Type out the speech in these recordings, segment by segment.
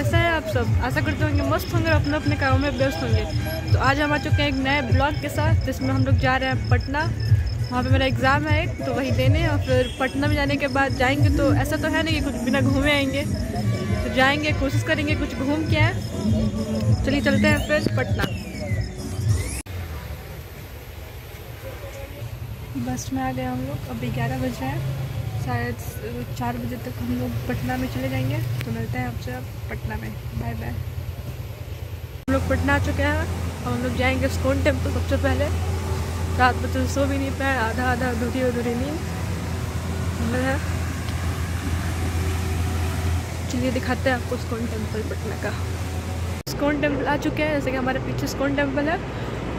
कैसे हैं आप सब? आशा करते होंगे मस्त होंगे और अपने अपने कामों में व्यस्त होंगे। तो आज हम आ चुके हैं एक नए ब्लॉग के साथ जिसमें हम लोग जा रहे हैं पटना। वहाँ पे मेरा एग्ज़ाम है एक, तो वही देने और फिर पटना में जाने के बाद जाएंगे। तो ऐसा तो है नहीं कि कुछ बिना घूमे आएंगे, तो जाएँगे, कोशिश करेंगे कुछ घूम के आए। चलिए चलते हैं फिर पटना। बस में आ गए हम लोग। अभी 11 बज रहे हैं, शायद 4 बजे तक हम लोग पटना में चले जाएंगे। तो मिलते हैं आपसे अब पटना में, बाय बाय। हम लोग पटना आ चुके हैं और हम लोग जाएंगे इस्कॉन टेम्पल। सबसे पहले रात में तो सो भी नहीं पाए, आधा अधूरी नींद हमें है। चलिए दिखाते हैं आपको इस्कॉन टेम्पल पटना का। इस्कॉन टेम्पल आ चुके हैं, जैसे कि हमारे पीछे इस्कॉन टेम्पल है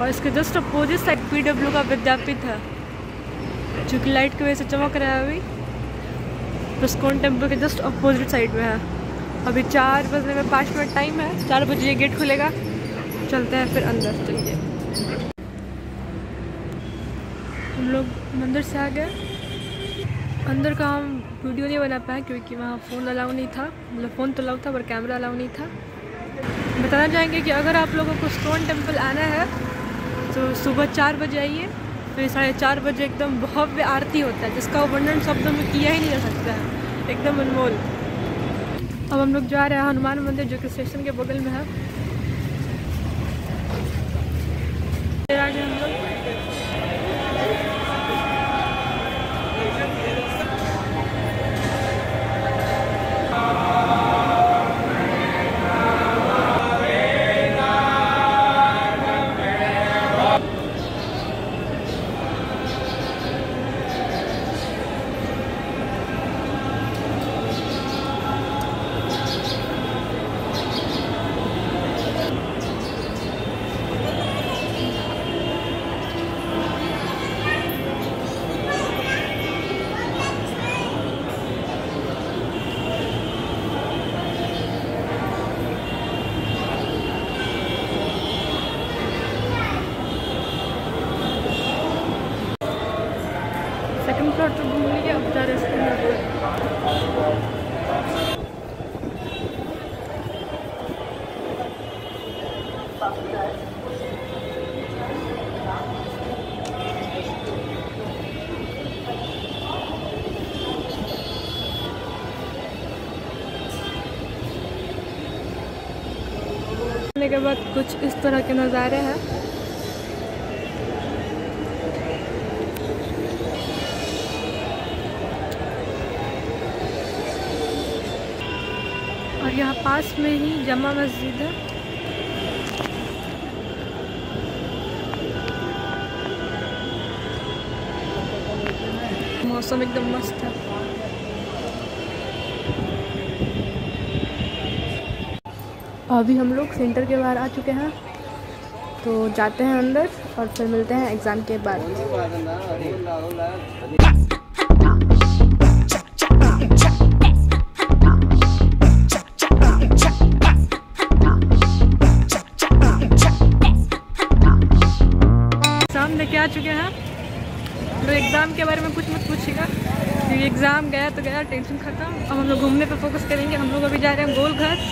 और इसके जस्ट अपोजिट साइड PW का विद्यापीठ है जो कि लाइट की वजह से चमक रहा है। अभी इस्कॉन टेम्पल के जस्ट अपोजिट साइड में है। अभी 4 बजने में 5 मिनट टाइम है, 4 बजे ये गेट खुलेगा। चलते हैं फिर अंदर। चलिए हम लोग मंदिर से आ गए। अंदर का हम वीडियो नहीं बना पाए क्योंकि वहाँ फ़ोन अलाउ नहीं था, मतलब फ़ोन तो अलाउ था पर कैमरा अलाउ नहीं था। बताना चाहेंगे कि अगर आप लोगों को इस्कॉन टेम्पल आना है तो सुबह 4 बजे आइए। फिर 4:30 बजे एकदम भव्य आरती होता है जिसका वर्णन शब्दों में किया ही नहीं जा सकता है, एकदम अनमोल। अब हम लोग जा रहे हैं हनुमान मंदिर जो कि स्टेशन के बगल में है। हम लोग के बाद कुछ इस तरह के नज़ारे हैं। और यहाँ पास में ही जमा मस्जिद है। मौसम एकदम मस्त है। अभी हम लोग सेंटर के बाहर आ चुके हैं, तो जाते हैं अंदर और फिर मिलते हैं एग्ज़ाम के बाद। एग्ज़ाम लेके आ चुके हैं। तो एग्ज़ाम के बारे में कुछ मत पूछिएगा, क्योंकि एग्ज़ाम गया तो गया, टेंशन खत्म। अब हम लोग घूमने पे फोकस करेंगे। हम लोग अभी जा रहे हैं गोल घर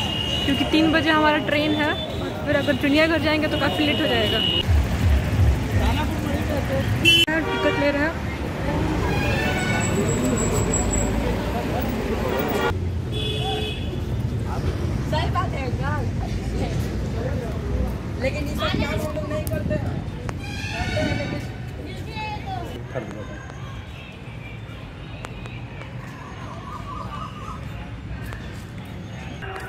क्योंकि 3 बजे हमारा ट्रेन है और फिर अगर दुनिया घर जाएंगे तो काफ़ी लेट हो जाएगा। टिकट ले रहे हैं लेकिन नहीं करते।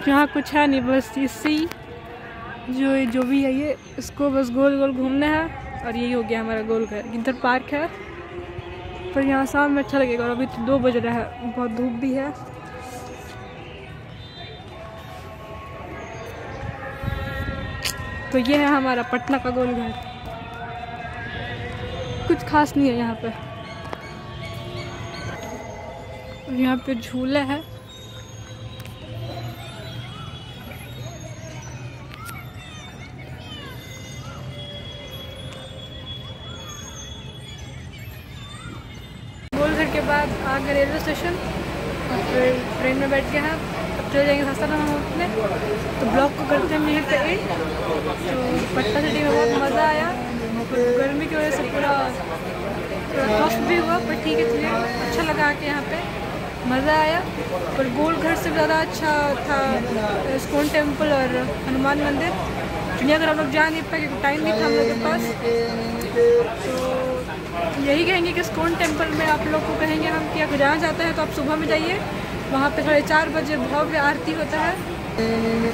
यहाँ कुछ है नहीं, बस इसी जो भी है ये, इसको बस गोल गोल घूमना है और यही हो गया हमारा गोल घर। इधर पार्क है पर यहाँ शाम में अच्छा लगेगा। और अभी तो 2 बज रहा है, बहुत धूप भी है। तो ये है हमारा पटना का गोल घर। कुछ खास नहीं है यहाँ पे। यहाँ पे झूला है। के बाद आगे रेलवे स्टेशन ट्रेन में बैठ गए हैं। अब चले जाएंगे सस्ता हम अपने, तो ब्लॉग को करते हैं मिनट पे एंड। तो पटना सिटी में बहुत मज़ा आया, तो गर्मी की वजह से पूरा कष्ट भी हुआ, पर ठीक है चलिए अच्छा लगा आके यहाँ पे, मज़ा आया। पर गोल घर से ज़्यादा अच्छा था इस्कॉन टेम्पल और हनुमान मंदिर। दुनिया अगर हम लोग जा नहीं पाए क्योंकि टाइम नहीं था हम लोग के पास, तो यही कहेंगे कि इस्कॉन टेम्पल में आप लोग को कहेंगे हम कि अगर जाना चाहते हैं तो आप सुबह में जाइए। वहाँ पे 4:30 बजे भव्य आरती होता है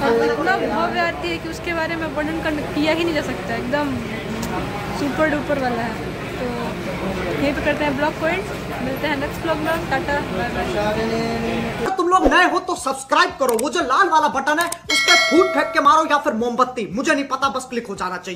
और इतना भव्य आरती है कि उसके बारे में वर्णन किया ही नहीं जा सकता, एकदम सुपर डुपर वाला है। तो यहीं पे करते हैं ब्लॉग पॉइंट, मिलते हैं नेक्स्ट ब्लॉग में। Tata bye bye. तुम लोग नए हो तो सब्सक्राइब करो, वो जो लाल वाला बटन है उस पर फूट फेंक के मारो या फिर मोमबत्ती, मुझे नहीं पता, बस क्लिक हो जाना चाहिए।